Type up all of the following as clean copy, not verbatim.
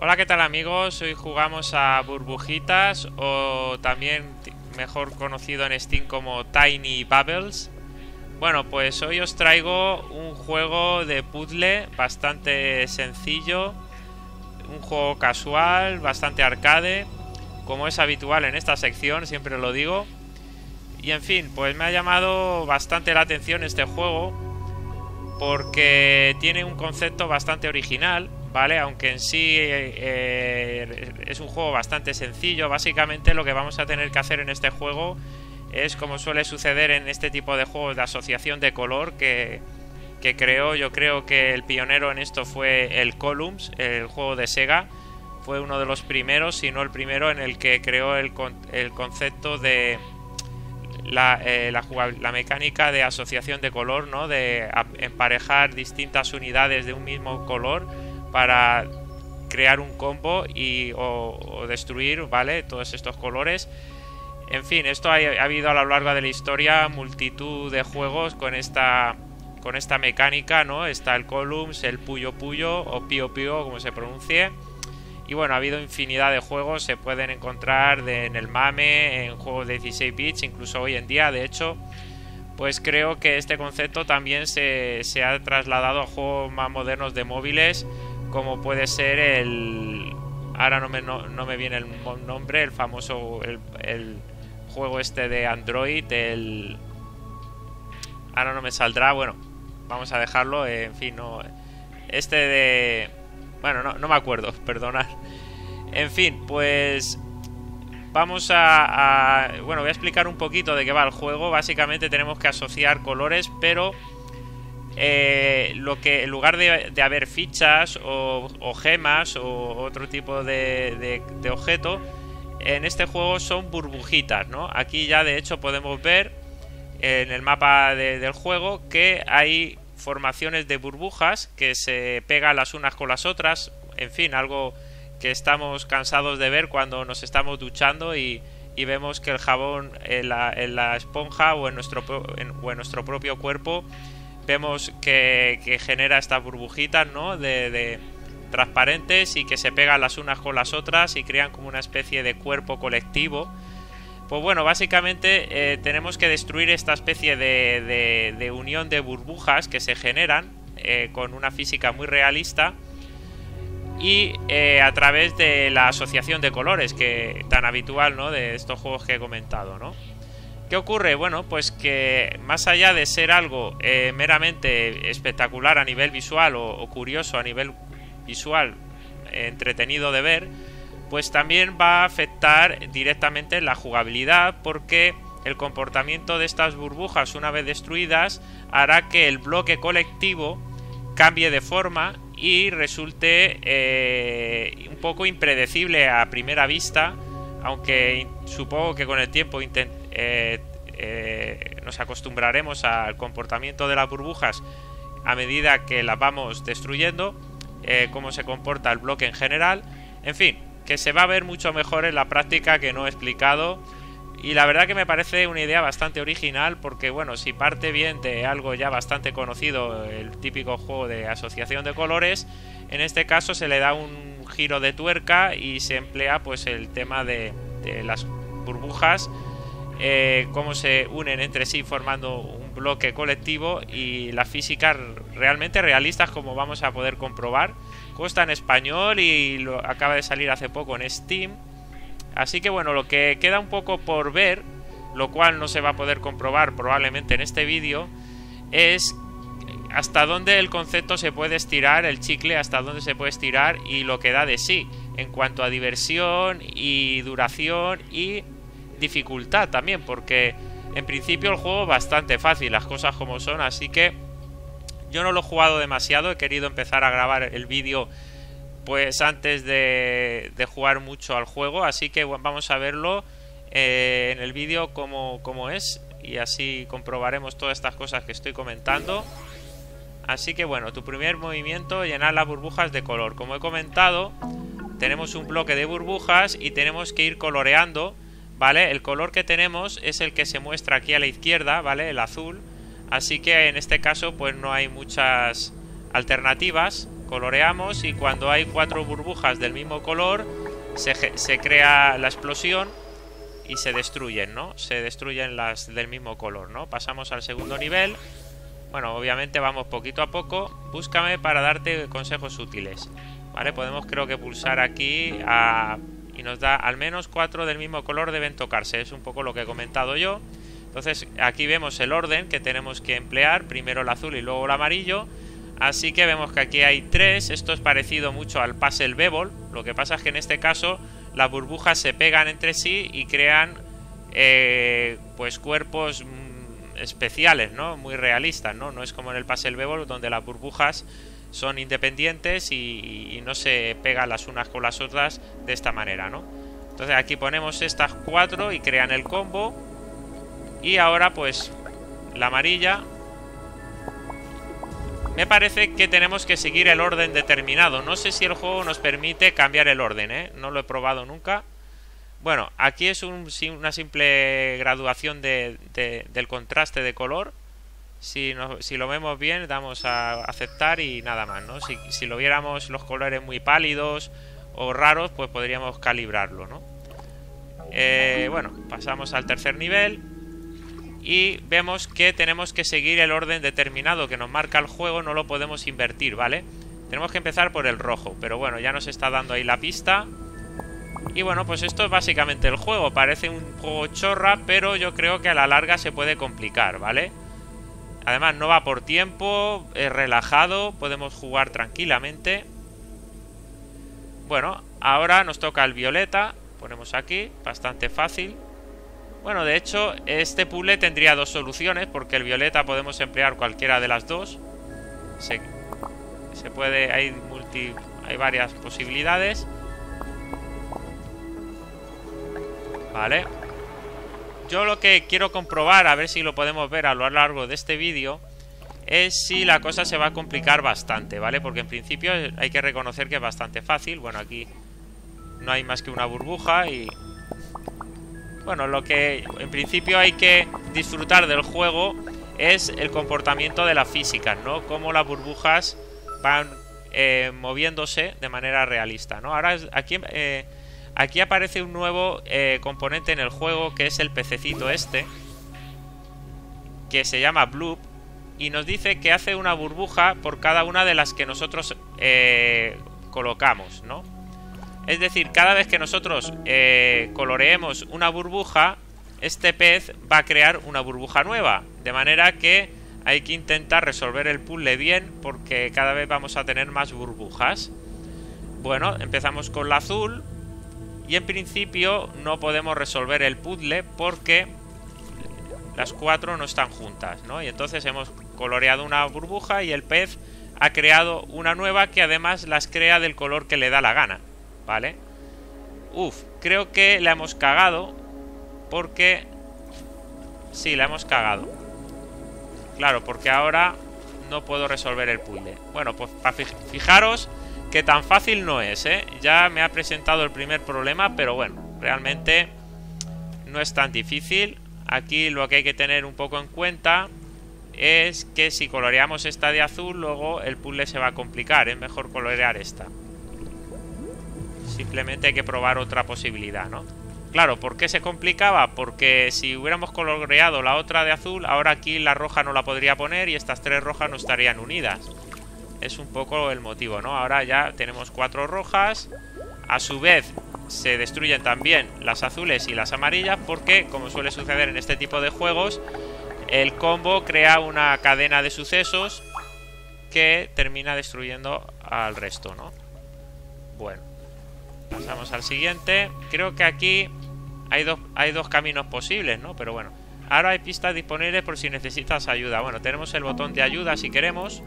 Hola, ¿qué tal amigos? Hoy jugamos a Burbujitas, o también mejor conocido en Steam como Tiny Bubbles. Bueno, pues hoy os traigo un juego de puzzle bastante sencillo, un juego casual, bastante arcade, como es habitual en esta sección, siempre lo digo. Y en fin, pues me ha llamado bastante la atención este juego, porque tiene un concepto bastante original, ¿vale? Aunque en sí es un juego bastante sencillo. Básicamente lo que vamos a tener que hacer en este juego es, como suele suceder en este tipo de juegos de asociación de color que creó, yo creo que el pionero en esto fue el Columns, el juego de SEGA. Fue uno de los primeros, si no el primero, en el que creó el concepto de la mecánica de asociación de color, ¿no? De emparejar distintas unidades de un mismo color para crear un combo y o destruir, ¿vale? Todos estos colores. En fin, esto ha habido a lo largo de la historia multitud de juegos con esta mecánica, ¿no? Está el Columns, el Puyo Puyo o Puyo Puyo, como se pronuncie. Y bueno, ha habido infinidad de juegos, se pueden encontrar en el MAME, en juegos de 16 bits, incluso hoy en día. De hecho, pues creo que este concepto también se ha trasladado a juegos más modernos de móviles, como puede ser el... ahora no me viene el nombre, el famoso el juego este de Android, el... ahora no me saldrá, bueno, vamos a dejarlo, en fin, no... este de... bueno, no me acuerdo, perdonad. En fin, pues... vamos a... bueno, voy a explicar un poquito de qué va el juego. Básicamente tenemos que asociar colores, pero... lo que en lugar de haber fichas o gemas o otro tipo de objeto, en este juego son burbujitas, ¿no? Aquí ya de hecho podemos ver en el mapa del juego que hay formaciones de burbujas que se pegan las unas con las otras. En fin, algo que estamos cansados de ver cuando nos estamos duchando y vemos que el jabón en la esponja o en nuestro propio cuerpo, vemos que genera estas burbujitas, ¿no? de transparentes, y que se pegan las unas con las otras y crean como una especie de cuerpo colectivo. Pues bueno, básicamente tenemos que destruir esta especie de unión de burbujas que se generan con una física muy realista y a través de la asociación de colores, que tan habitual, ¿no? De estos juegos que he comentado, ¿no? ¿Qué ocurre? Bueno, pues que más allá de ser algo meramente espectacular a nivel visual o curioso a nivel visual, entretenido de ver, pues también va a afectar directamente la jugabilidad, porque el comportamiento de estas burbujas una vez destruidas hará que el bloque colectivo cambie de forma y resulte un poco impredecible a primera vista, aunque supongo que con el tiempo nos acostumbraremos al comportamiento de las burbujas a medida que las vamos destruyendo, cómo se comporta el bloque en general. En fin, que se va a ver mucho mejor en la práctica, que no he explicado, y la verdad que me parece una idea bastante original, porque bueno, si parte bien de algo ya bastante conocido, el típico juego de asociación de colores, en este caso se le da un giro de tuerca y se emplea pues el tema de las burbujas, cómo se unen entre sí formando un bloque colectivo, y las físicas realmente realistas, como vamos a poder comprobar. Consta en español y lo acaba de salir hace poco en Steam, así que bueno, lo que queda un poco por ver, lo cual no se va a poder comprobar probablemente en este vídeo, es hasta dónde el concepto se puede estirar, el chicle, hasta dónde se puede estirar y lo que da de sí en cuanto a diversión y duración y dificultad también, porque en principio el juego es bastante fácil, las cosas como son, así que yo no lo he jugado demasiado, he querido empezar a grabar el vídeo pues antes de jugar mucho al juego, así que bueno, vamos a verlo en el vídeo como es, y así comprobaremos todas estas cosas que estoy comentando. Así que bueno, tu primer movimiento, llenar las burbujas de color. Como he comentado, tenemos un bloque de burbujas y tenemos que ir coloreando, ¿vale? El color que tenemos es el que se muestra aquí a la izquierda, ¿vale? El azul. Así que en este caso pues no hay muchas alternativas. Coloreamos y cuando hay 4 burbujas del mismo color se crea la explosión y se destruyen, ¿no? Se destruyen las del mismo color, ¿no? Pasamos al segundo nivel. Bueno, obviamente vamos poquito a poco. Búscame para darte consejos útiles. Vale, podemos creo que pulsar aquí y nos da al menos 4 del mismo color deben tocarse. Es un poco lo que he comentado yo. Entonces aquí vemos el orden que tenemos que emplear. Primero el azul y luego el amarillo. Así que vemos que aquí hay 3. Esto es parecido mucho al Puzzle Bobble. Lo que pasa es que en este caso las burbujas se pegan entre sí y crean pues cuerpos especiales, ¿no? Muy realistas, ¿no? No es como en el Puzzle Bobble donde las burbujas son independientes y no se pegan las unas con las otras de esta manera, ¿no? Entonces aquí ponemos estas 4 y crean el combo. Y ahora pues la amarilla. Me parece que tenemos que seguir el orden determinado. No sé si el juego nos permite cambiar el orden, ¿eh? No lo he probado nunca. Bueno, aquí es una simple graduación del contraste de color. Si lo vemos bien, damos a aceptar y nada más, ¿no? Si lo viéramos los colores muy pálidos o raros, pues podríamos calibrarlo, ¿no? Bueno, pasamos al tercer nivel. Y vemos que tenemos que seguir el orden determinado que nos marca el juego, no lo podemos invertir, ¿vale? Tenemos que empezar por el rojo, pero bueno, ya nos está dando ahí la pista. Y bueno, pues esto es básicamente el juego, parece un juego chorra, pero yo creo que a la larga se puede complicar, ¿vale? Además no va por tiempo, es relajado, podemos jugar tranquilamente. Bueno, ahora nos toca el violeta, ponemos aquí, bastante fácil. Bueno, de hecho, este puzzle tendría 2 soluciones, porque el violeta podemos emplear cualquiera de las dos. Se puede, hay varias posibilidades. Vale. Yo lo que quiero comprobar, a ver si lo podemos ver a lo largo de este vídeo, es si la cosa se va a complicar bastante, ¿vale? Porque en principio hay que reconocer que es bastante fácil. Bueno, aquí no hay más que una burbuja y... Bueno, lo que en principio hay que disfrutar del juego es el comportamiento de las físicas, ¿no? Cómo las burbujas van moviéndose de manera realista, ¿no? Ahora aquí aparece un nuevo componente en el juego que es el pececito este, que se llama Bloop, y nos dice que hace una burbuja por cada una de las que nosotros colocamos, ¿no? Es decir, cada vez que nosotros coloreemos una burbuja, este pez va a crear una burbuja nueva. De manera que hay que intentar resolver el puzzle bien porque cada vez vamos a tener más burbujas. Bueno, empezamos con la azul y en principio no podemos resolver el puzzle porque las 4 no están juntas, ¿no? Y entonces hemos coloreado una burbuja y el pez ha creado una nueva que además las crea del color que le da la gana. Vale. Uf, creo que la hemos cagado. Porque... Sí, la hemos cagado. Claro, porque ahora no puedo resolver el puzzle. Bueno, pues fijaros que tan fácil no es, ¿eh? Ya me ha presentado el primer problema, pero bueno, realmente no es tan difícil. Aquí lo que hay que tener un poco en cuenta es que si coloreamos esta de azul, luego el puzzle se va a complicar. Es mejor colorear esta. Simplemente hay que probar otra posibilidad, ¿no? Claro, ¿por qué se complicaba? Porque si hubiéramos coloreado la otra de azul, ahora aquí la roja no la podría poner y estas 3 rojas no estarían unidas. Es un poco el motivo, ¿no? Ahora ya tenemos 4 rojas. A su vez, se destruyen también las azules y las amarillas porque, como suele suceder en este tipo de juegos, el combo crea una cadena de sucesos que termina destruyendo al resto, ¿no? Bueno. Pasamos al siguiente. Creo que aquí hay dos caminos posibles, ¿no? Pero bueno, ahora hay pistas disponibles por si necesitas ayuda. Bueno, tenemos el botón de ayuda si queremos.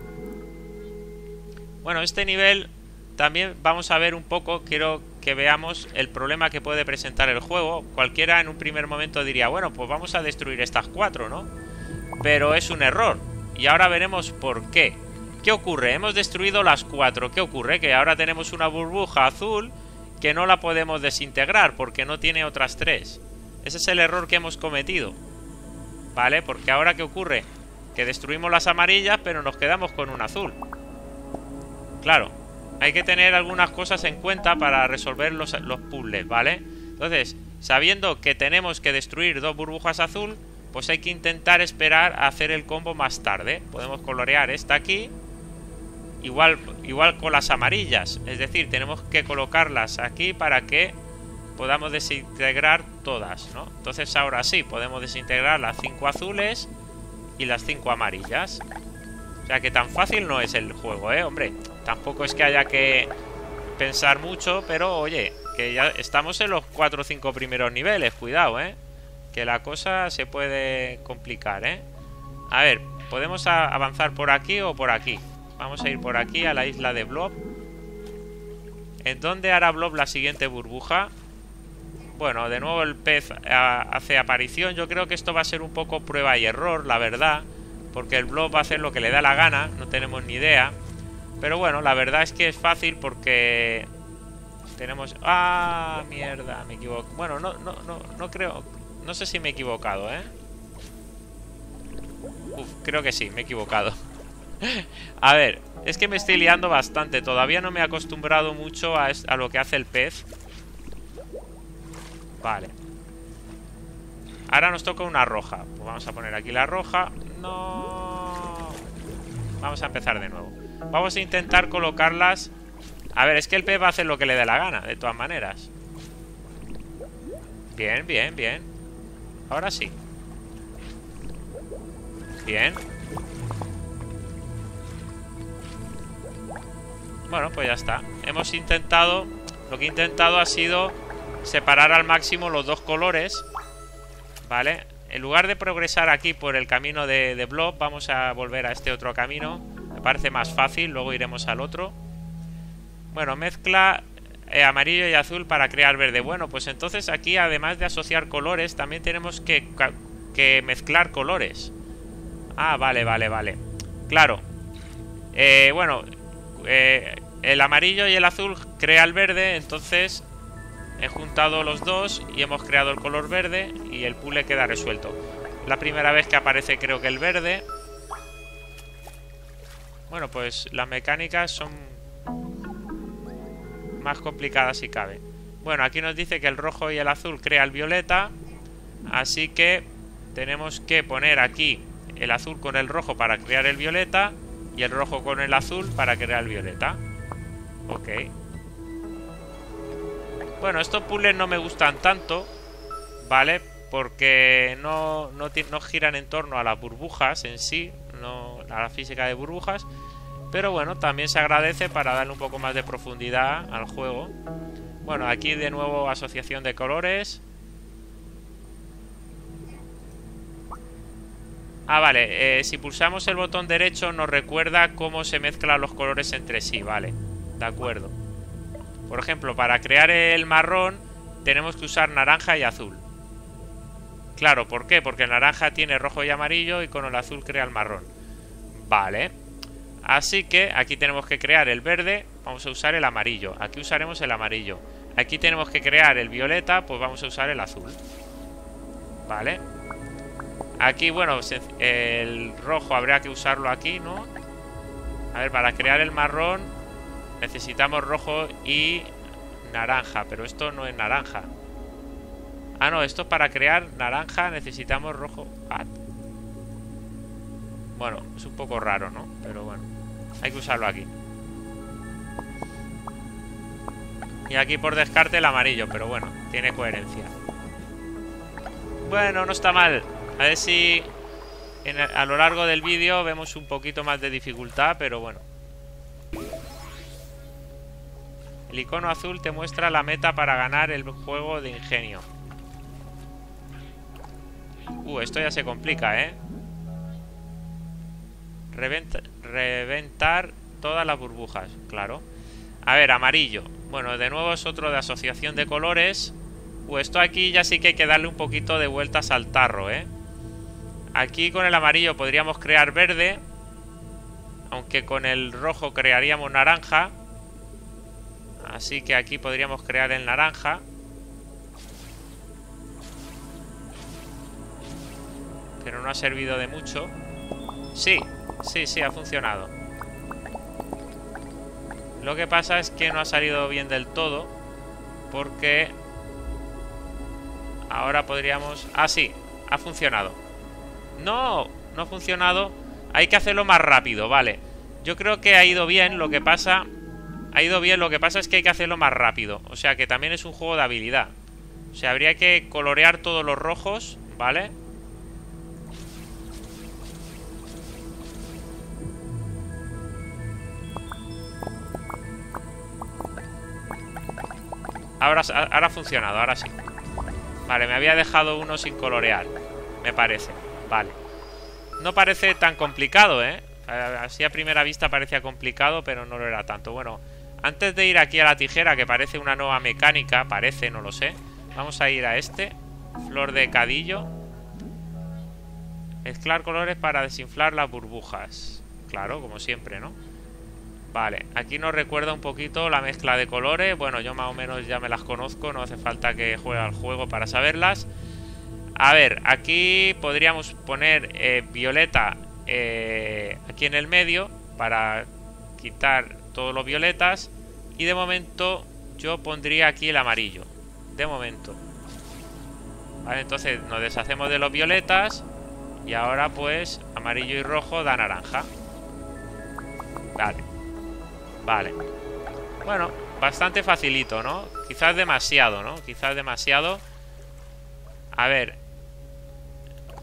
Bueno, este nivel también vamos a ver un poco. Quiero que veamos el problema que puede presentar el juego. Cualquiera en un primer momento diría, bueno, pues vamos a destruir estas 4, ¿no? Pero es un error. Y ahora veremos por qué. ¿Qué ocurre? Hemos destruido las 4. ¿Qué ocurre? Que ahora tenemos una burbuja azul que no la podemos desintegrar porque no tiene otras 3. Ese es el error que hemos cometido, ¿vale? Porque ahora ¿qué ocurre? Que destruimos las amarillas pero nos quedamos con un azul. Claro, hay que tener algunas cosas en cuenta para resolver los puzzles, ¿vale? Entonces, sabiendo que tenemos que destruir dos burbujas azul, pues hay que intentar esperar a hacer el combo más tarde. Podemos colorear esta aquí. Igual con las amarillas. Es decir, tenemos que colocarlas aquí para que podamos desintegrar todas, ¿no? Entonces ahora sí, podemos desintegrar las 5 azules y las 5 amarillas. O sea que tan fácil no es el juego, ¿eh? Hombre, tampoco es que haya que pensar mucho, pero oye, que ya estamos en los 4 o 5 primeros niveles. Cuidado, ¿eh? Que la cosa se puede complicar, ¿eh? A ver, podemos avanzar por aquí o por aquí. Vamos a ir por aquí a la isla de Bloop. ¿En dónde hará Bloop la siguiente burbuja? Bueno, de nuevo el pez hace aparición. Yo creo que esto va a ser un poco prueba y error, la verdad. Porque el Bloop va a hacer lo que le da la gana. No tenemos ni idea. Pero bueno, la verdad es que es fácil porque tenemos... ¡Ah! Mierda, me equivoco. Bueno, no creo... No sé si me he equivocado, ¿eh? Uf, creo que sí, me he equivocado. A ver, es que me estoy liando bastante. Todavía no me he acostumbrado mucho a lo que hace el pez. Vale. Ahora nos toca una roja. Pues vamos a poner aquí la roja. No. Vamos a empezar de nuevo. Vamos a intentar colocarlas. A ver, es que el pez va a hacer lo que le dé la gana, de todas maneras. Bien, bien, bien. Ahora sí. Bien. Bueno, pues ya está. Hemos intentado... Lo que he intentado ha sido separar al máximo los dos colores, ¿vale? En lugar de progresar aquí por el camino de Bloop, vamos a volver a este otro camino. Me parece más fácil, luego iremos al otro. Bueno, mezcla amarillo y azul para crear verde. Bueno, pues entonces aquí, además de asociar colores, también tenemos que mezclar colores. Ah, vale, vale, vale. Claro. Bueno... el amarillo y el azul crea el verde, entonces he juntado los dos y hemos creado el color verde y el puzzle queda resuelto. La primera vez que aparece creo que el verde. Bueno, pues las mecánicas son más complicadas si cabe. Bueno, aquí nos dice que el rojo y el azul crea el violeta, así que tenemos que poner aquí el azul con el rojo para crear el violeta. Y el rojo con el azul para crear el violeta. Ok. Bueno, estos puzzles no me gustan tanto, ¿vale? Porque no giran en torno a las burbujas en sí, no a la física de burbujas. Pero bueno, también se agradece para darle un poco más de profundidad al juego. Bueno, aquí de nuevo asociación de colores. Ah, vale, si pulsamos el botón derecho nos recuerda cómo se mezclan los colores entre sí, vale, de acuerdo. Por ejemplo, para crear el marrón tenemos que usar naranja y azul. Claro, ¿por qué? Porque el naranja tiene rojo y amarillo y con el azul crea el marrón. Vale, así que aquí tenemos que crear el verde, vamos a usar el amarillo, aquí usaremos el amarillo. Aquí tenemos que crear el violeta, pues vamos a usar el azul. Vale. Aquí, bueno, el rojo habrá que usarlo aquí, ¿no? A ver, para crear el marrón necesitamos rojo y naranja, pero esto no es naranja. Ah, no, esto es para crear naranja necesitamos rojo. Ah. Bueno, es un poco raro, ¿no? Pero bueno, hay que usarlo aquí. Y aquí por descarte el amarillo, pero bueno, tiene coherencia. Bueno, no está mal. A ver si a lo largo del vídeo vemos un poquito más de dificultad, pero bueno. El icono azul te muestra la meta para ganar el juego de ingenio. Esto ya se complica, ¿eh? Reventar todas las burbujas, claro. A ver, amarillo. Bueno, de nuevo es otro de asociación de colores. Esto aquí ya sí que hay que darle un poquito de vueltas al tarro, ¿eh? Aquí con el amarillo podríamos crear verde, aunque con el rojo crearíamos naranja. Así que aquí podríamos crear el naranja. Pero no ha servido de mucho. Sí, sí, sí, ha funcionado. Lo que pasa es que no ha salido bien del todo, porque ahora podríamos... Ah, sí, ha funcionado. No, no ha funcionado. Hay que hacerlo más rápido, vale. Yo creo que ha ido bien, lo que pasa... Ha ido bien, lo que pasa es que hay que hacerlo más rápido. O sea, que también es un juego de habilidad. O sea, habría que colorear todos los rojos, ¿vale? Ahora ha funcionado, ahora sí. Vale, me había dejado uno sin colorear, me parece. Vale. No parece tan complicado, ¿eh? Así a primera vista parecía complicado, pero no lo era tanto. Bueno, antes de ir aquí a la tijera, que parece una nueva mecánica, parece, no lo sé. Vamos a ir a este. Flor de cadillo. Mezclar colores para desinflar las burbujas. Claro, como siempre, ¿no? Vale, aquí nos recuerda un poquito la mezcla de colores. Bueno, yo más o menos ya me las conozco, no hace falta que juegue al juego para saberlas. A ver, aquí podríamos poner violeta aquí en el medio para quitar todos los violetas. Y de momento yo pondría aquí el amarillo. De momento. Vale, entonces nos deshacemos de los violetas. Y ahora pues amarillo y rojo da naranja. Vale. Vale. Bueno, bastante facilito, ¿no? Quizás demasiado, ¿no? Quizás demasiado. A ver.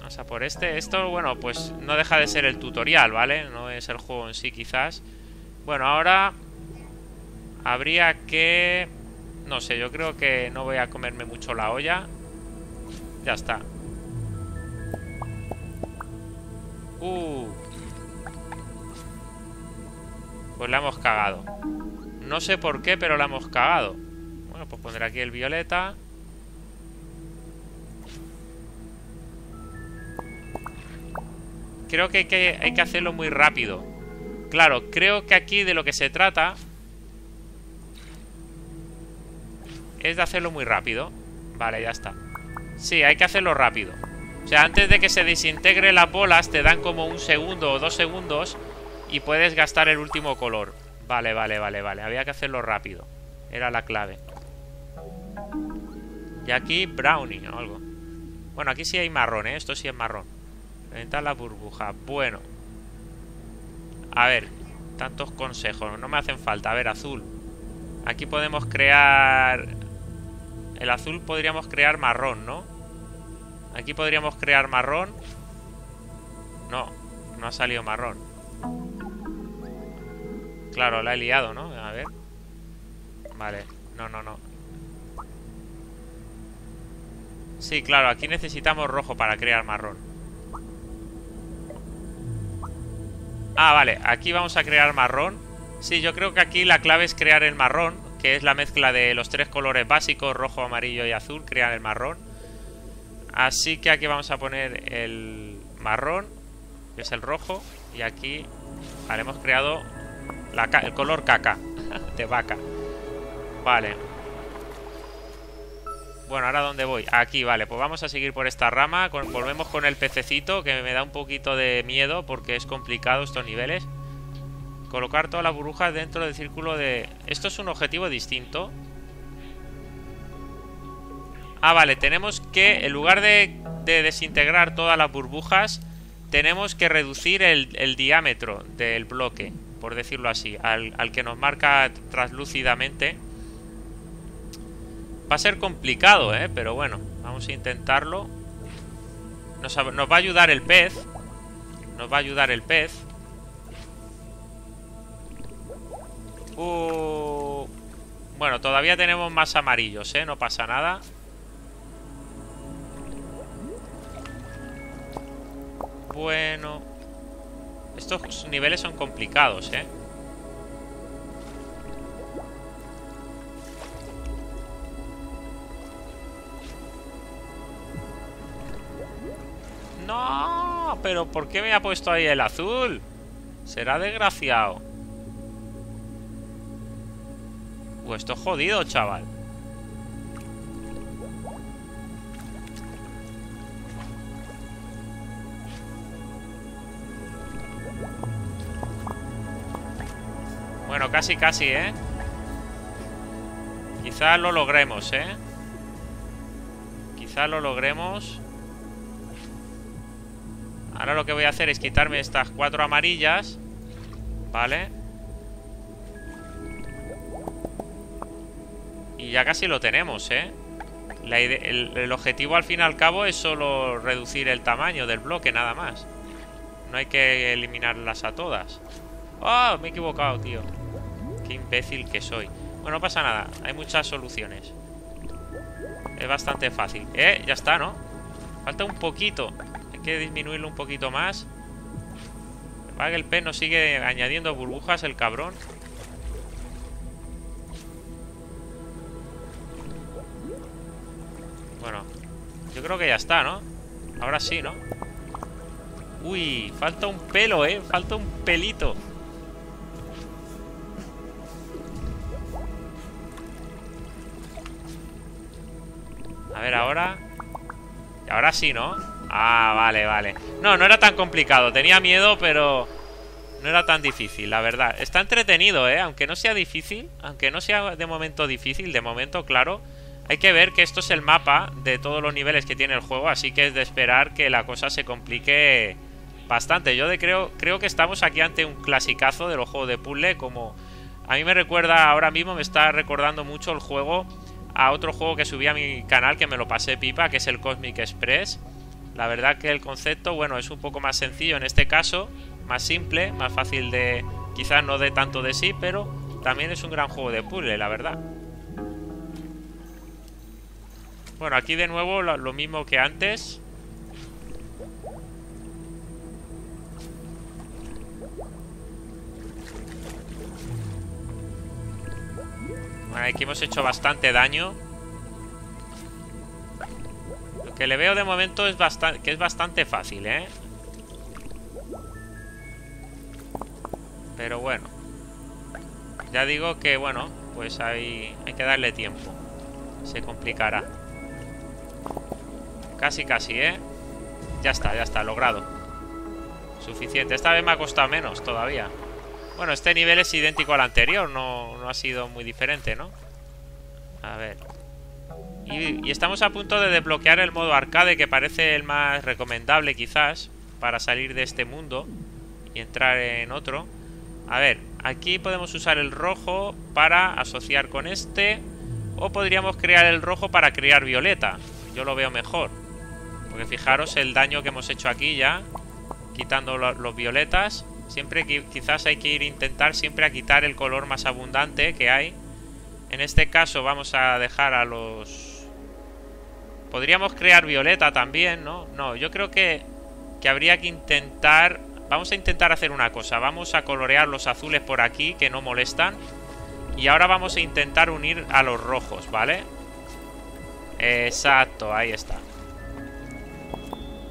Vamos a por este. Esto, bueno, pues no deja de ser el tutorial, ¿vale? No es el juego en sí, quizás. Bueno, ahora habría que... No sé, yo creo que no voy a comerme mucho la olla. Ya está. Pues la hemos cagado. No sé por qué, pero la hemos cagado. Bueno, pues pondré aquí el violeta. Creo que hay que hacerlo muy rápido. Claro, creo que aquí de lo que se trata es de hacerlo muy rápido. Vale, ya está. Sí, hay que hacerlo rápido. O sea, antes de que se desintegre las bolas, te dan como un segundo o 2 segundos. Y puedes gastar el último color. Vale, vale, vale, vale. Había que hacerlo rápido. Era la clave. Y aquí brownie o algo. Bueno, aquí sí hay marrón, ¿eh? Esto sí es marrón. Reventar la burbuja. Bueno. A ver. Tantos consejos. No me hacen falta. A ver, azul. Aquí podemos crear... El azul podríamos crear marrón, ¿no? Aquí podríamos crear marrón. No. No ha salido marrón. Claro, la he liado, ¿no? A ver. Vale, no, no, no. Sí, claro, aquí necesitamos rojo para crear marrón. Ah, vale, aquí vamos a crear marrón. Sí, yo creo que aquí la clave es crear el marrón, que es la mezcla de los 3 colores básicos, rojo, amarillo y azul, crear el marrón. Así que aquí vamos a poner el marrón, que es el rojo, y aquí haremos creado el color caca de vaca. Vale. Bueno, ¿ahora dónde voy? Aquí, vale, pues vamos a seguir por esta rama. Volvemos con el pececito, que me da un poquito de miedo porque es complicado estos niveles. Colocar todas las burbujas dentro del círculo de... ¿Esto es un objetivo distinto? Ah, vale, tenemos que... En lugar de desintegrar todas las burbujas, tenemos que reducir el diámetro del bloque, por decirlo así, al que nos marca translúcidamente. Va a ser complicado, ¿eh? Pero bueno, vamos a intentarlo. Nos va a ayudar el pez. Nos va a ayudar el pez. Bueno, todavía tenemos más amarillos, ¿eh? No pasa nada. Bueno... Estos niveles son complicados, ¿eh? No, pero ¿por qué me ha puesto ahí el azul? Será desgraciado. Esto es jodido, chaval. Bueno, casi, casi, ¿eh? Quizás lo logremos, ¿eh? Quizás lo logremos. Ahora lo que voy a hacer es quitarme estas 4 amarillas. Vale. Y ya casi lo tenemos, ¿eh? El objetivo al fin y al cabo es solo reducir el tamaño del bloque, nada más. No hay que eliminarlas a todas. ¡Oh! Me he equivocado, tío. Qué imbécil que soy. Bueno, no pasa nada. Hay muchas soluciones. Es bastante fácil. Ya está, ¿no? Falta un poquito. Hay que disminuirlo un poquito más. Para que el pez nos sigue añadiendo burbujas, el cabrón. Bueno, yo creo que ya está, ¿no? Ahora sí, ¿no? Uy, falta un pelo, ¿eh? Falta un pelito. A ver, ahora... Y ahora sí, ¿no? Ah, vale, vale. No, no era tan complicado. Tenía miedo, pero... No era tan difícil, la verdad. Está entretenido, ¿eh? Aunque no sea difícil. Aunque no sea de momento difícil. De momento, claro... Hay que ver que esto es el mapa de todos los niveles que tiene el juego, así que es de esperar que la cosa se complique bastante. Yo creo que estamos aquí ante un clasicazo de los juegos de puzzle, como a mí me recuerda ahora mismo, me está recordando mucho el juego a otro juego que subí a mi canal, que me lo pasé pipa, que es el Cosmic Express. La verdad que el concepto, bueno, es un poco más sencillo en este caso, más simple, más fácil de... Quizás no dé tanto de sí, pero también es un gran juego de puzzle, la verdad. Bueno, aquí de nuevo lo mismo que antes. Bueno, aquí hemos hecho bastante daño. Lo que le veo de momento es bastante fácil, ¿eh? Pero bueno. Ya digo que, bueno, pues hay que darle tiempo. Se complicará. Casi, casi, ¿eh? Ya está, logrado. Suficiente. Esta vez me ha costado menos todavía. Bueno, este nivel es idéntico al anterior. No ha sido muy diferente, ¿no? A ver. Y estamos a punto de desbloquear el modo arcade, que parece el más recomendable, quizás, para salir de este mundo y entrar en otro. A ver, aquí podemos usar el rojo para asociar con este. O podríamos crear el rojo para crear violeta. Yo lo veo mejor. Porque fijaros el daño que hemos hecho aquí ya. Quitando los violetas. Siempre que quizás hay que intentar siempre a quitar el color más abundante que hay. En este caso vamos a dejar a los... Podríamos crear violeta también, ¿no? No, yo creo que habría que intentar... Vamos a intentar hacer una cosa. Vamos a colorear los azules por aquí, que no molestan. Y ahora vamos a intentar unir a los rojos, ¿vale? Exacto, ahí está.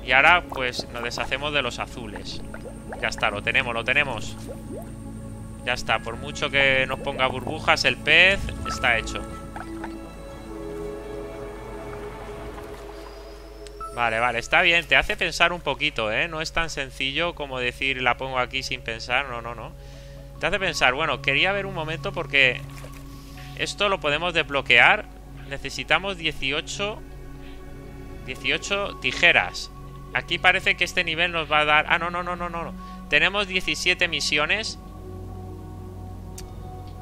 Y ahora pues nos deshacemos de los azules. Ya está, lo tenemos, lo tenemos. Ya está, por mucho que nos ponga burbujas el pez, está hecho. Vale, vale, está bien. Te hace pensar un poquito, ¿eh? No es tan sencillo como decir la pongo aquí sin pensar. No, no, no. Te hace pensar. Bueno, quería ver un momento porque esto lo podemos desbloquear. Necesitamos 18 tijeras. Aquí parece que este nivel nos va a dar... Ah, no, no, no, no, no. Tenemos 17 misiones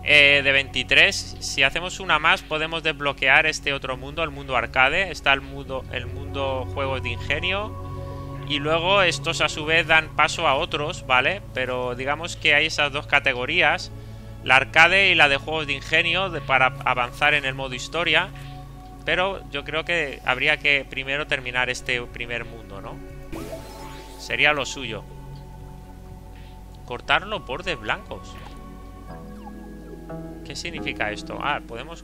de 23. Si hacemos una más podemos desbloquear este otro mundo, el mundo arcade. Está el mundo juegos de ingenio. Y luego estos a su vez dan paso a otros, ¿vale? Pero digamos que hay esas dos categorías, la arcade y la de juegos de ingenio, para avanzar en el modo historia. Pero yo creo que habría que primero terminar este primer mundo, ¿no? Sería lo suyo. Cortar los bordes blancos. ¿Qué significa esto? Ah, podemos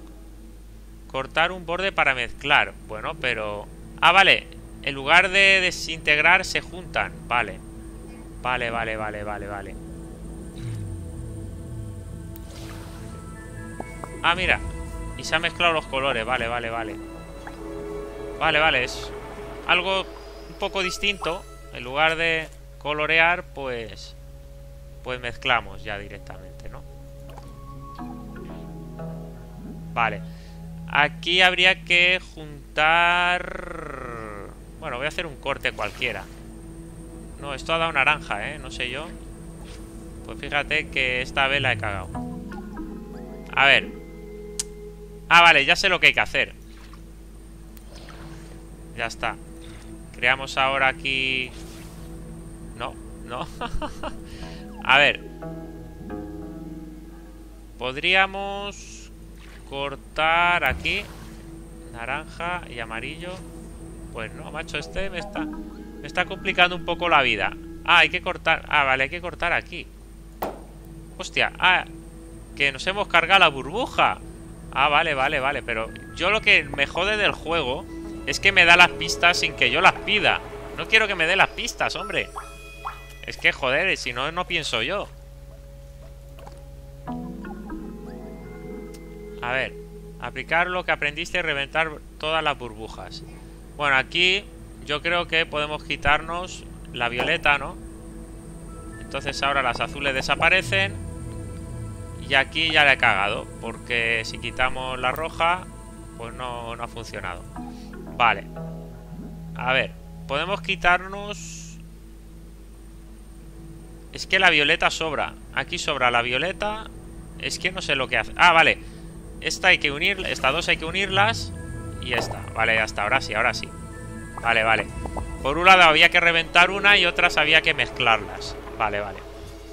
cortar un borde para mezclar. Bueno, pero... Ah, vale. En lugar de desintegrar se juntan. Vale. Vale, vale, vale, vale, vale. Ah, mira. Y se han mezclado los colores. Vale, vale, vale. Vale, vale. Es algo un poco distinto. En lugar de colorear, pues mezclamos ya directamente, ¿no? Vale. Aquí habría que juntar... Bueno, voy a hacer un corte cualquiera. No, esto ha dado naranja, ¿eh? No sé yo. Pues fíjate que esta vez la he cagado. A ver. Ah, vale, ya sé lo que hay que hacer. Ya está. Creamos ahora aquí... No, no. A ver. Podríamos... cortar aquí. Naranja y amarillo. Pues no, macho, este me está complicando un poco la vida. Ah, hay que cortar. Ah, vale, hay que cortar aquí. Hostia, ah, que nos hemos cargado la burbuja. Ah, vale, vale, vale. Pero yo lo que me jode del juego es que me da las pistas sin que yo las pida. No quiero que me dé las pistas, hombre. Es que joder, si no, no pienso yo. A ver, aplicar lo que aprendiste y reventar todas las burbujas. Bueno, aquí yo creo que podemos quitarnos la violeta, ¿no? Entonces ahora las azules desaparecen. Y aquí ya le he cagado, porque si quitamos la roja, pues no ha funcionado. Vale. A ver, podemos quitarnos... Es que la violeta sobra. Aquí sobra la violeta. Es que no sé lo que hace. Ah, vale. Esta hay que unir, estas dos hay que unirlas. Y esta, vale, hasta ahora sí, ahora sí. Vale, vale. Por un lado había que reventar una y otras había que mezclarlas. Vale, vale.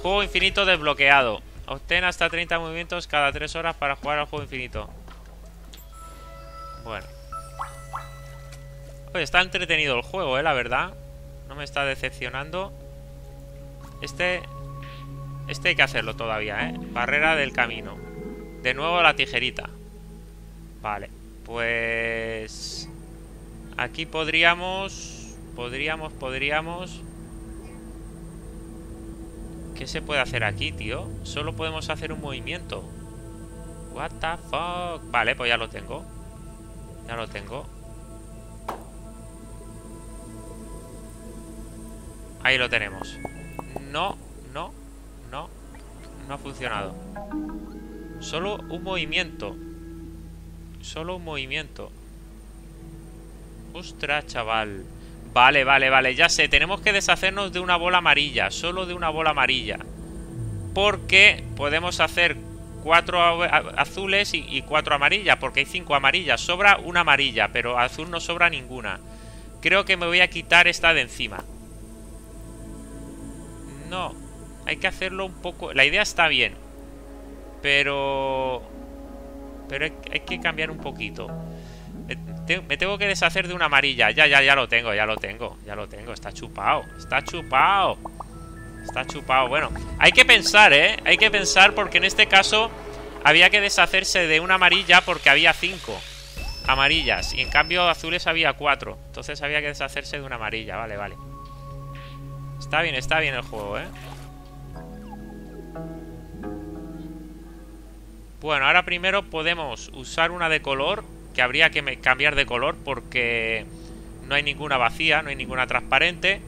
Juego infinito desbloqueado. Obtén hasta 30 movimientos cada 3 horas para jugar al juego infinito. Bueno. Oye, está entretenido el juego, la verdad. No me está decepcionando. Este hay que hacerlo todavía, Barrera del camino. De nuevo la tijerita. Vale, pues... Aquí podríamos... ¿Qué se puede hacer aquí, tío? Solo podemos hacer un movimiento. What the fuck. Vale, pues ya lo tengo. Ya lo tengo. Ahí lo tenemos. No, no, no. No ha funcionado. Solo un movimiento. Solo un movimiento. Ostras, chaval. Vale, vale, vale, ya sé. Tenemos que deshacernos de una bola amarilla. Solo de una bola amarilla. Porque podemos hacer 4 azules y 4 amarillas. Porque hay 5 amarillas. Sobra una amarilla, pero azul no sobra ninguna. Creo que me voy a quitar esta de encima. No. Hay que hacerlo un poco... La idea está bien. Pero hay que cambiar un poquito. Me tengo que deshacer de una amarilla. Ya lo tengo, ya lo tengo. Ya lo tengo, está chupado. Está chupado. Está chupado. Bueno, hay que pensar, Hay que pensar porque en este caso había que deshacerse de una amarilla porque había 5 amarillas. Y en cambio azules había 4. Entonces había que deshacerse de una amarilla. Vale, vale. Está bien el juego, Bueno, ahora primero podemos usar una de color, que habría que cambiar de color porque no hay ninguna vacía, no hay ninguna transparente.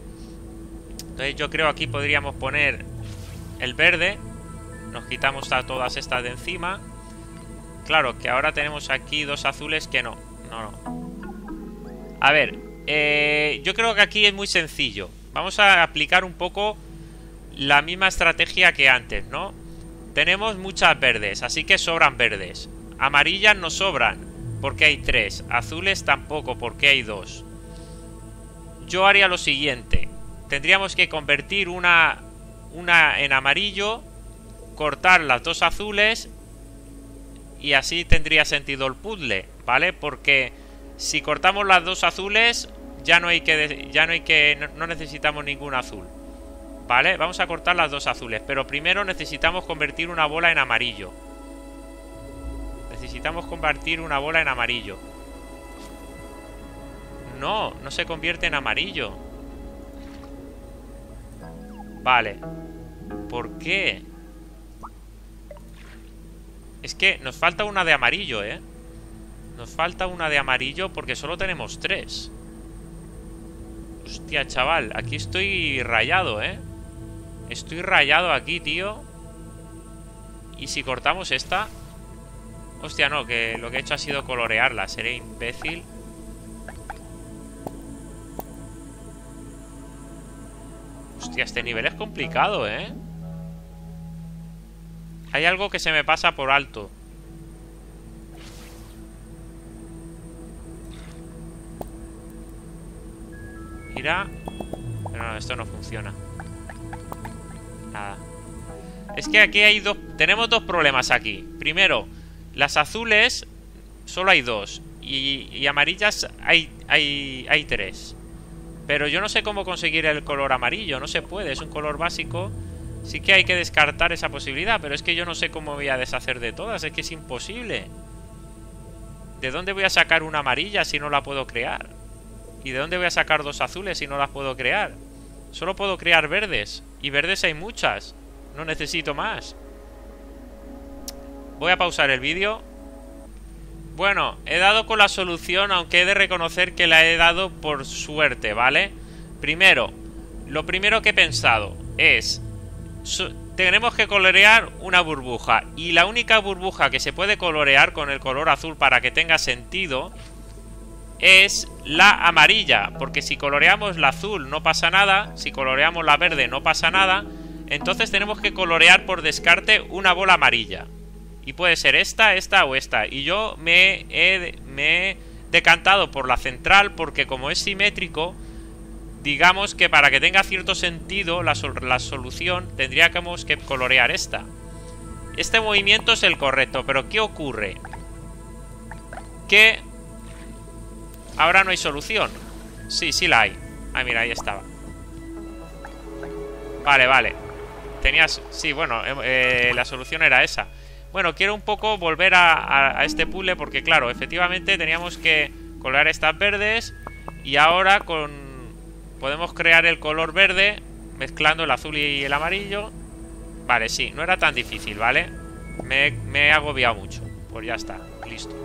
Entonces yo creo aquí podríamos poner el verde, nos quitamos a todas estas de encima. Claro, que ahora tenemos aquí dos azules que no. A ver, yo creo que aquí es muy sencillo. Vamos a aplicar un poco la misma estrategia que antes, ¿no? Tenemos muchas verdes, así que sobran verdes. Amarillas no sobran, porque hay 3. Azules tampoco, porque hay 2. Yo haría lo siguiente. Tendríamos que convertir una en amarillo, cortar las 2 azules, y así tendría sentido el puzzle, ¿vale? Porque si cortamos las 2 azules, no necesitamos ningún azul. Vale, vamos a cortar las 2 azules. Pero primero necesitamos convertir una bola en amarillo. Necesitamos convertir una bola en amarillo. No, no se convierte en amarillo. Vale. ¿Por qué? Es que nos falta una de amarillo, Nos falta una de amarillo porque solo tenemos 3. Hostia, chaval, aquí estoy rayado, Estoy rayado aquí, tío. Y si cortamos esta... Hostia, no, que lo que he hecho ha sido colorearla. Seré imbécil. Hostia, este nivel es complicado, ¿eh? Hay algo que se me pasa por alto. Gira. Pero no, esto no funciona. Nada. Es que aquí hay dos... Tenemos dos problemas aquí. Primero, las azules solo hay dos. Y amarillas hay tres. Pero yo no sé cómo conseguir el color amarillo. No se puede, es un color básico. Sí que hay que descartar esa posibilidad. Pero es que yo no sé cómo voy a deshacer de todas. Es que es imposible. ¿De dónde voy a sacar una amarilla si no la puedo crear? ¿Y de dónde voy a sacar dos azules si no las puedo crear? Solo puedo crear verdes. Y verdes hay muchas. No necesito más. Voy a pausar el vídeo. Bueno, he dado con la solución, aunque he de reconocer que la he dado por suerte, ¿vale? Primero, lo primero que he pensado es... tenemos que colorear una burbuja. Y la única burbuja que se puede colorear con el color azul para que tenga sentido... es la amarilla. Porque si coloreamos la azul no pasa nada. Si coloreamos la verde no pasa nada. Entonces tenemos que colorear por descarte una bola amarilla. Y puede ser esta, esta o esta. Y yo me he decantado por la central. Porque como es simétrico, digamos que para que tenga cierto sentido la solución, tendríamos que colorear esta. Este movimiento es el correcto. Pero ¿qué ocurre? Que... ahora no hay solución. Sí, sí la hay. Ah, mira, ahí estaba. Vale, vale. Tenías... sí, bueno, la solución era esa. Bueno, quiero un poco volver a este puzzle porque, claro, efectivamente teníamos que colorear estas verdes y ahora con... podemos crear el color verde mezclando el azul y el amarillo. Vale, sí, no era tan difícil, ¿vale? Me he agobiado mucho. Pues ya está, listo.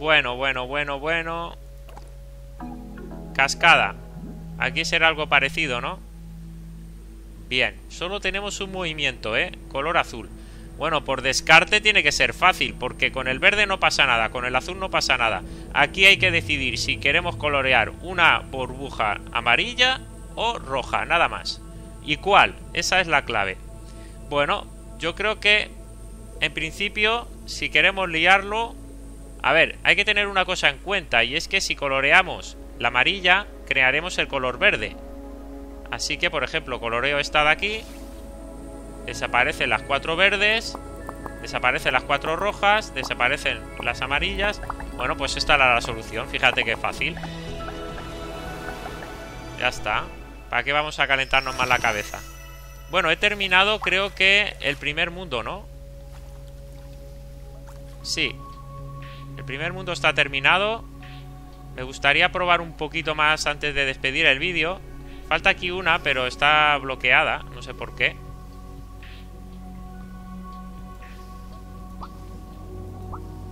Bueno. Cascada. Aquí será algo parecido, ¿no? Bien. Solo tenemos un movimiento, ¿eh? Color azul. Bueno, por descarte tiene que ser fácil. Porque con el verde no pasa nada. Con el azul no pasa nada. Aquí hay que decidir si queremos colorear una burbuja amarilla o roja. Nada más. ¿Y cuál? Esa es la clave. Bueno, yo creo que... en principio, si queremos liarlo... a ver, hay que tener una cosa en cuenta, y es que si coloreamos la amarilla, crearemos el color verde. Así que, por ejemplo, coloreo esta de aquí. Desaparecen las cuatro verdes. Desaparecen las cuatro rojas. Desaparecen las amarillas. Bueno, pues esta era la solución. Fíjate qué fácil. Ya está. ¿Para qué vamos a calentarnos más la cabeza? Bueno, he terminado, creo que el primer mundo, ¿no? Sí. El primer mundo está terminado. Me gustaría probar un poquito más antes de despedir el vídeo. Falta aquí una, pero está bloqueada. No sé por qué.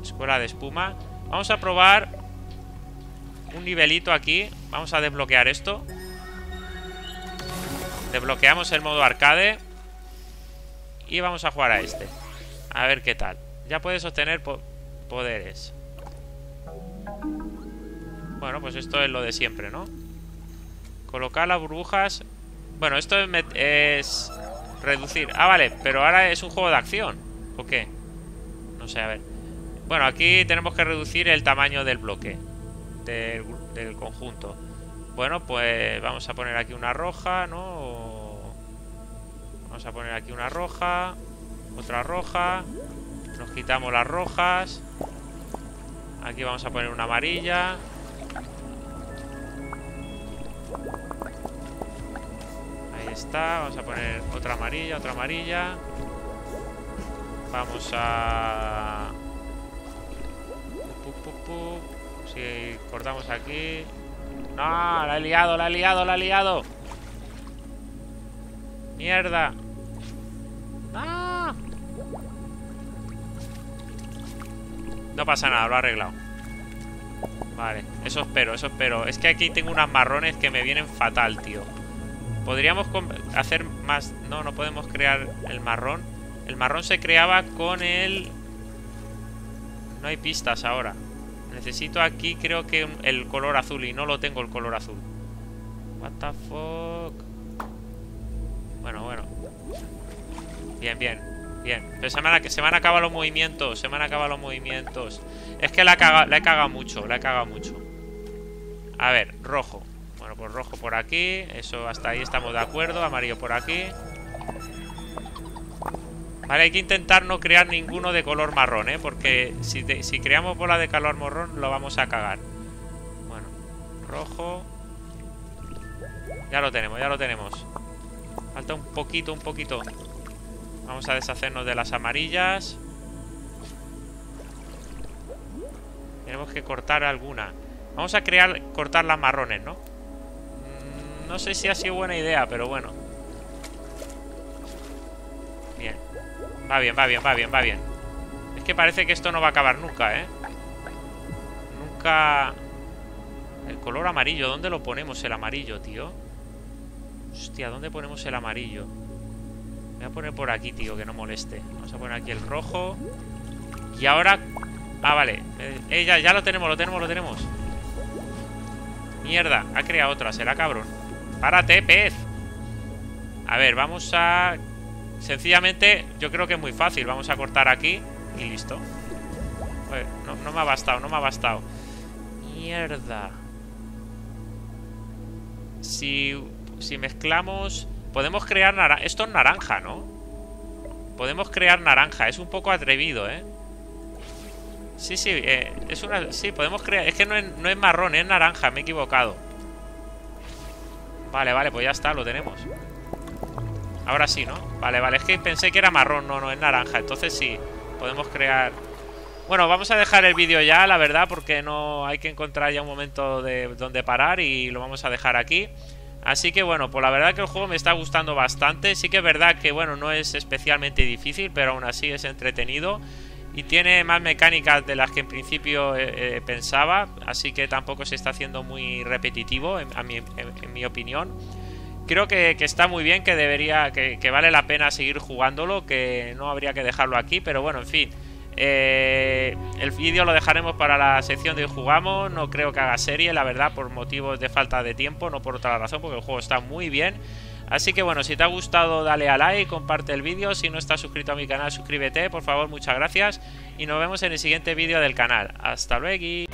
Escuela de espuma. Vamos a probar un nivelito aquí. Vamos a desbloquear esto. Desbloqueamos el modo arcade. Y vamos a jugar a este. A ver qué tal. Ya puedes obtener poderes. Bueno, pues esto es lo de siempre, ¿no? Colocar las burbujas. Bueno, esto es reducir. Ah, vale, pero ahora es un juego de acción. ¿O qué? No sé, a ver. Bueno, aquí tenemos que reducir el tamaño del bloque del conjunto. Bueno, pues vamos a poner aquí una roja, ¿no? Vamos a poner aquí una roja. Otra roja. Nos quitamos las rojas. Aquí vamos a poner una amarilla. Ahí está. Vamos a poner otra amarilla, otra amarilla. Vamos a... si cortamos aquí... ¡no! ¡La he liado, la he liado, la he liado! ¡Mierda! ¡Ah! No pasa nada, lo he arreglado. Vale, eso espero, eso espero. Es que aquí tengo unas marrones que me vienen fatal, tío. Podríamos hacer más... no, no podemos crear el marrón. El marrón se creaba con el... No hay pistas ahora. Necesito aquí, creo que el color azul. Y no lo tengo, el color azul. What the fuck. Bueno. Bien. Pero se me han acabado los movimientos. Es que la he cagado mucho. A ver, rojo. Bueno, pues rojo por aquí. Eso, hasta ahí estamos de acuerdo. Amarillo por aquí. Vale, hay que intentar no crear ninguno de color marrón, ¿eh? Porque si creamos bola de color marrón, lo vamos a cagar. Bueno, rojo. Ya lo tenemos. Falta un poquito. Vamos a deshacernos de las amarillas. Tenemos que cortar alguna. Vamos a cortar las marrones, ¿no? No sé si ha sido buena idea, pero bueno. Bien. Va bien. Es que parece que esto no va a acabar nunca, ¿eh? Nunca... El color amarillo, ¿dónde lo ponemos el amarillo, tío? Hostia, ¿dónde ponemos el amarillo? Voy a poner por aquí, tío, que no moleste. Vamos a poner aquí el rojo. Y ahora... Ah, vale. Ya lo tenemos. Mierda, ha creado otra, será cabrón. ¡Párate, pez! A ver, vamos a... Sencillamente, yo creo que es muy fácil. Vamos a cortar aquí y listo. Oye, no me ha bastado. Mierda. Si mezclamos... Podemos crear naranja. Esto es naranja, ¿no? Podemos crear naranja. Es un poco atrevido, ¿eh? Sí. Es una... Sí, podemos crear... Es que no es marrón, es naranja. Me he equivocado. Vale. Pues ya está, lo tenemos. Ahora sí, ¿no? Vale. Es que pensé que era marrón. No, es naranja. Entonces sí. Podemos crear... Bueno, vamos a dejar el vídeo ya, la verdad. Porque no hay que encontrar ya un momento de donde parar. Y lo vamos a dejar aquí. Así que bueno, pues la verdad que el juego me está gustando bastante. Sí que es verdad que bueno, no es especialmente difícil, pero aún así es entretenido. Y tiene más mecánicas de las que en principio pensaba. Así que tampoco se está haciendo muy repetitivo, en mi opinión. Creo que está muy bien, que debería, que vale la pena seguir jugándolo, que no habría que dejarlo aquí, pero bueno, en fin. El vídeo lo dejaremos para la sección de jugamos. No creo que haga serie, la verdad, por motivos de falta de tiempo, no por otra razón, porque el juego está muy bien. Así que bueno, si te ha gustado dale a like, comparte el vídeo. Si no estás suscrito a mi canal, suscríbete, por favor, muchas gracias. Y nos vemos en el siguiente vídeo del canal. Hasta luego.